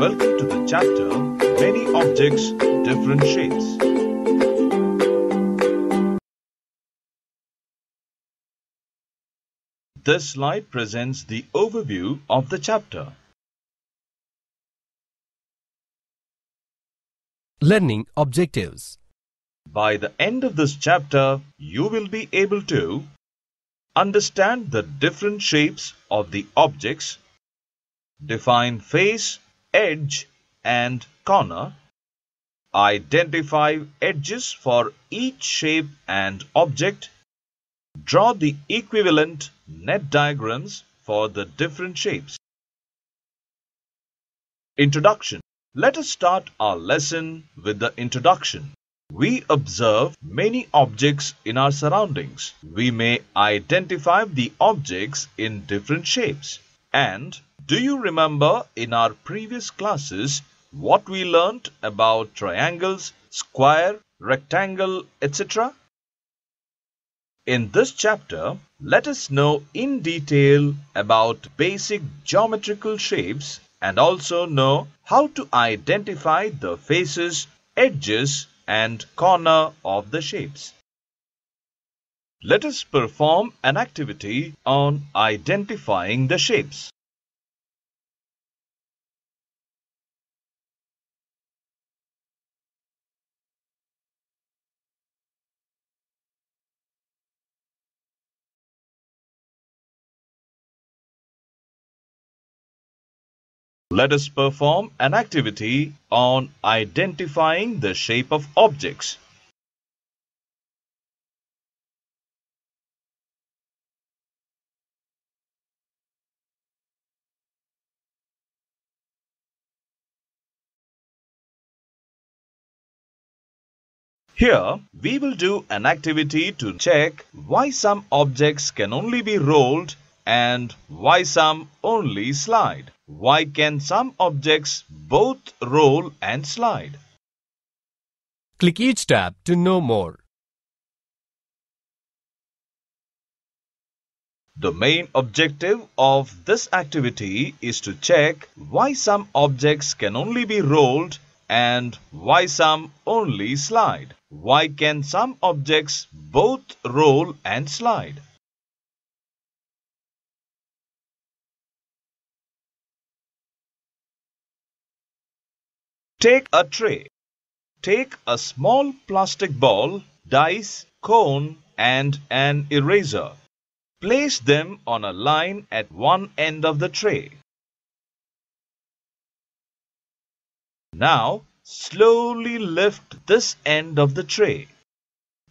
Welcome to the chapter, Many Objects, Different Shapes. This slide presents the overview of the chapter. Learning objectives. By the end of this chapter, you will be able to understand the different shapes of the objects, define face, edge, and corner, identify edges for each shape and object, draw the equivalent net diagrams for the different shapes. Introduction. Let us start our lesson with the introduction. We observe many objects in our surroundings. We may identify the objects in different shapes. And do you remember in our previous classes what we learnt about triangles, square, rectangle, etc.? In this chapter, let us know in detail about basic geometrical shapes and also know how to identify the faces, edges and corner of the shapes. Let us perform an activity on identifying the shapes. Let us perform an activity on identifying the shape of objects. Here, we will do an activity to check why some objects can only be rolled and why some only slide. Why can some objects both roll and slide? Click each tab to know more. The main objective of this activity is to check why some objects can only be rolled and why some only slide. Why can some objects both roll and slide? Take a tray. Take a small plastic ball, dice, cone, and an eraser. Place them on a line at one end of the tray. Now, slowly lift this end of the tray.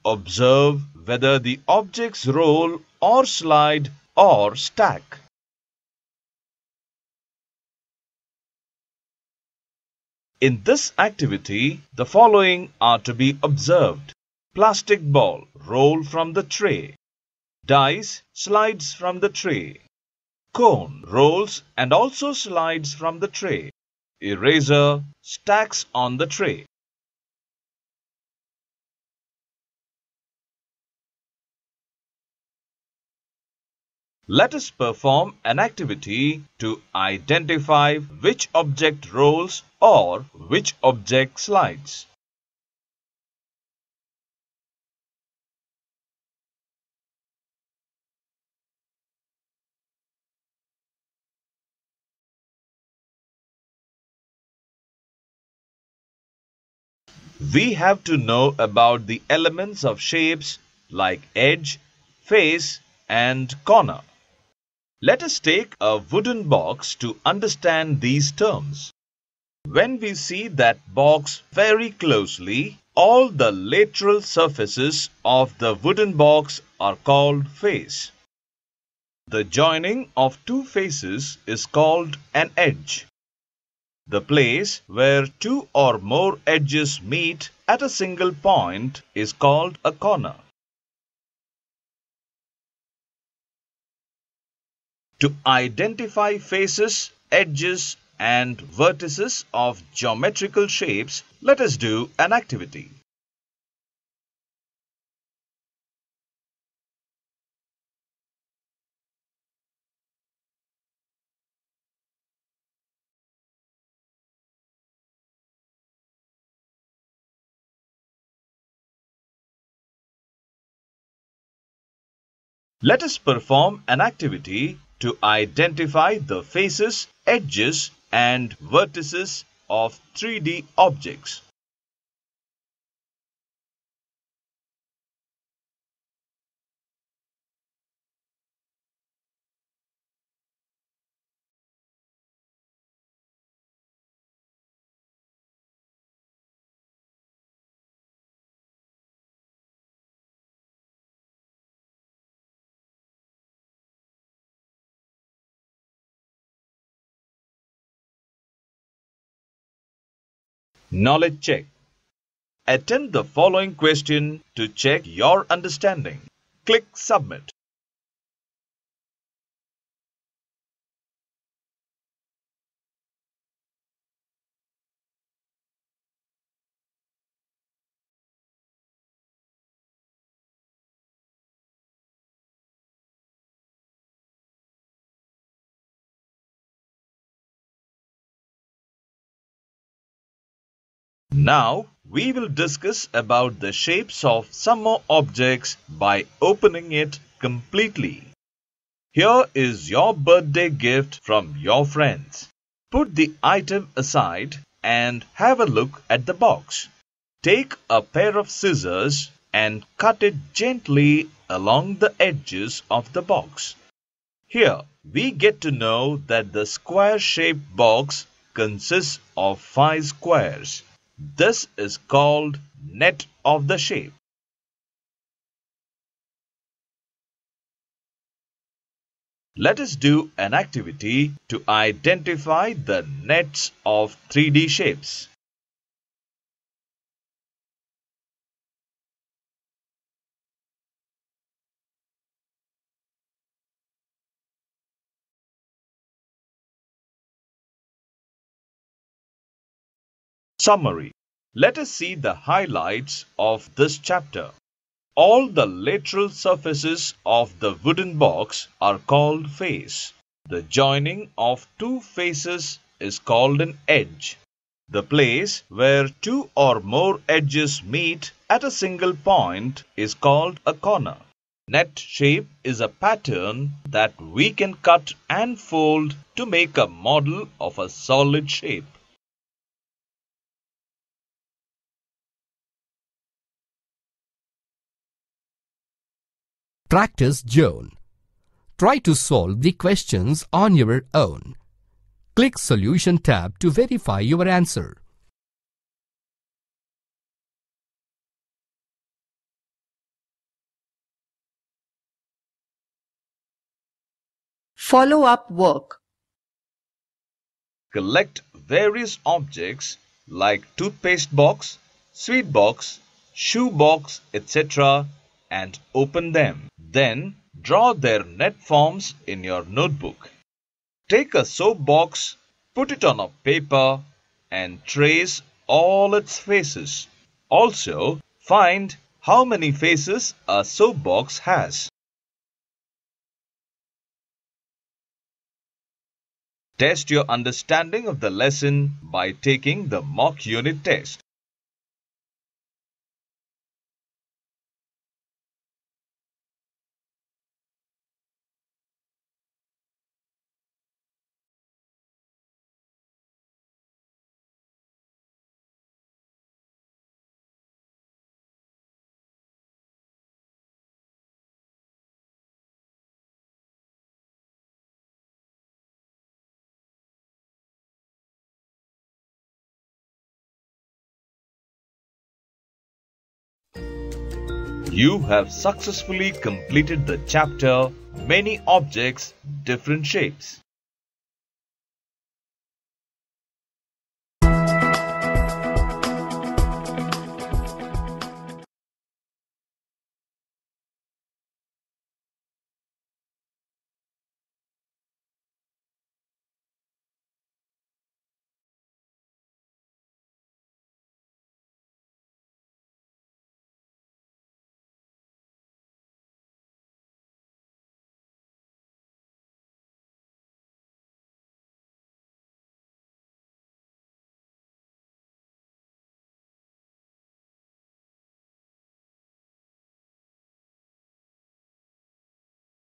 Observe whether the objects roll or slide or stack. In this activity, the following are to be observed. Plastic ball, roll from the tray. Dice, slides from the tray. Cone, rolls and also slides from the tray. Eraser, stacks on the tray. Let us perform an activity to identify which object rolls or which object slides. We have to know about the elements of shapes like edge, face, and corner. Let us take a wooden box to understand these terms. When we see that box very closely, all the lateral surfaces of the wooden box are called face. The joining of two faces is called an edge. The place where two or more edges meet at a single point is called a corner. To identify faces, edges, and vertices of geometrical shapes, let us do an activity. Let us perform an activity to identify the faces, edges, and vertices of 3D objects. Knowledge check. Attempt the following question to check your understanding. Click Submit. Now, we will discuss about the shapes of some more objects by opening it completely. Here is your birthday gift from your friends. Put the item aside and have a look at the box. Take a pair of scissors and cut it gently along the edges of the box. Here, we get to know that the square-shaped box consists of 5 squares. This is called net of the shape. Let us do an activity to identify the nets of 3D shapes. Summary. Let us see the highlights of this chapter. All the lateral surfaces of the wooden box are called face. The joining of 2 faces is called an edge. The place where 2 or more edges meet at a single point is called a corner. Net shape is a pattern that we can cut and fold to make a model of a solid shape. Practice zone. Try to solve the questions on your own. Click Solution tab to verify your answer. Follow-up work. Collect various objects like toothpaste box, sweet box, shoe box, etc. and open them. Then, draw their net forms in your notebook. Take a soap box, put it on a paper, and trace all its faces. Also, find how many faces a soap box has. Test your understanding of the lesson by taking the mock unit test. You have successfully completed the chapter, Many Objects, Different Shapes.